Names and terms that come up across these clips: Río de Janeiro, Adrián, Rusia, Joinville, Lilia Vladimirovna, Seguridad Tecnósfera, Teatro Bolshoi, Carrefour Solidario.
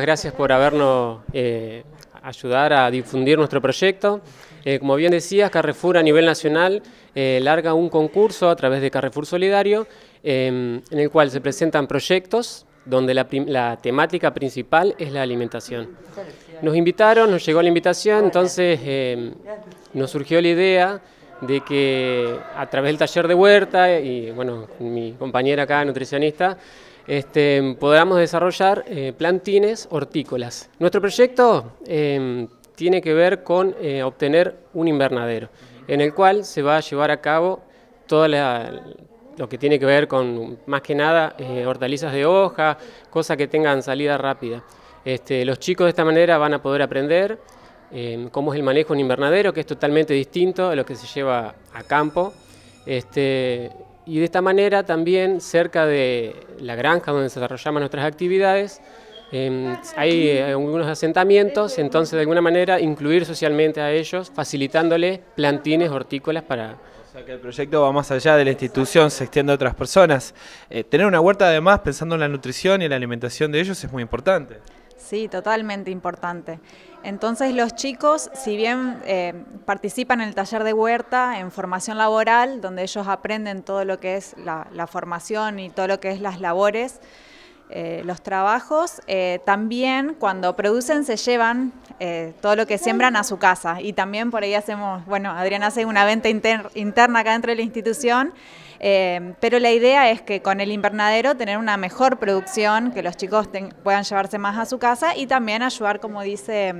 Gracias por habernos ayudar a difundir nuestro proyecto. Como bien decías, Carrefour a nivel nacional larga un concurso a través de Carrefour Solidario en el cual se presentan proyectos donde la temática principal es la alimentación. Nos invitaron, nos llegó la invitación, entonces nos surgió la idea de que a través del taller de huerta y bueno, mi compañera acá, nutricionista, podamos desarrollar plantines hortícolas. Nuestro proyecto tiene que ver con obtener un invernadero, en el cual se va a llevar a cabo toda lo que tiene que ver con, más que nada, hortalizas de hoja, cosas que tengan salida rápida. Los chicos de esta manera van a poder aprender cómo es el manejo de un invernadero, que es totalmente distinto a lo que se lleva a campo. Y de esta manera también cerca de la granja donde desarrollamos nuestras actividades hay algunos asentamientos, entonces de alguna manera incluir socialmente a ellos facilitándoles plantines hortícolas para... O sea que el proyecto va más allá de la institución, se extiende a otras personas. Tener una huerta además pensando en la nutrición y en la alimentación de ellos es muy importante. Sí, totalmente importante. Entonces los chicos, si bien participan en el taller de huerta, en formación laboral, donde ellos aprenden todo lo que es la formación y todo lo que es las labores, los trabajos, también cuando producen se llevan todo lo que siembran a su casa. Y también por ahí hacemos, bueno, Adrián hace una venta interna acá dentro de la institución, pero la idea es que con el invernadero tener una mejor producción, que los chicos puedan llevarse más a su casa y también ayudar, como dice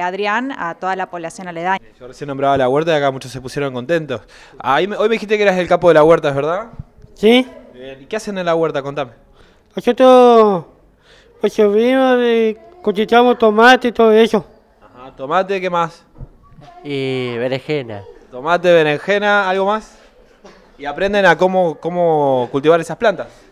Adrián, a toda la población aledaña. Yo recién nombraba la huerta y acá muchos se pusieron contentos. Hoy me dijiste que eras el capo de la huerta, ¿verdad? Sí. ¿Y qué hacen en la huerta? Contame. Nosotros nos servimos y cosechamos tomate y todo eso. Ajá, tomate, ¿qué más? Y berenjena. Tomate, berenjena, ¿algo más? Y aprenden a cómo cultivar esas plantas.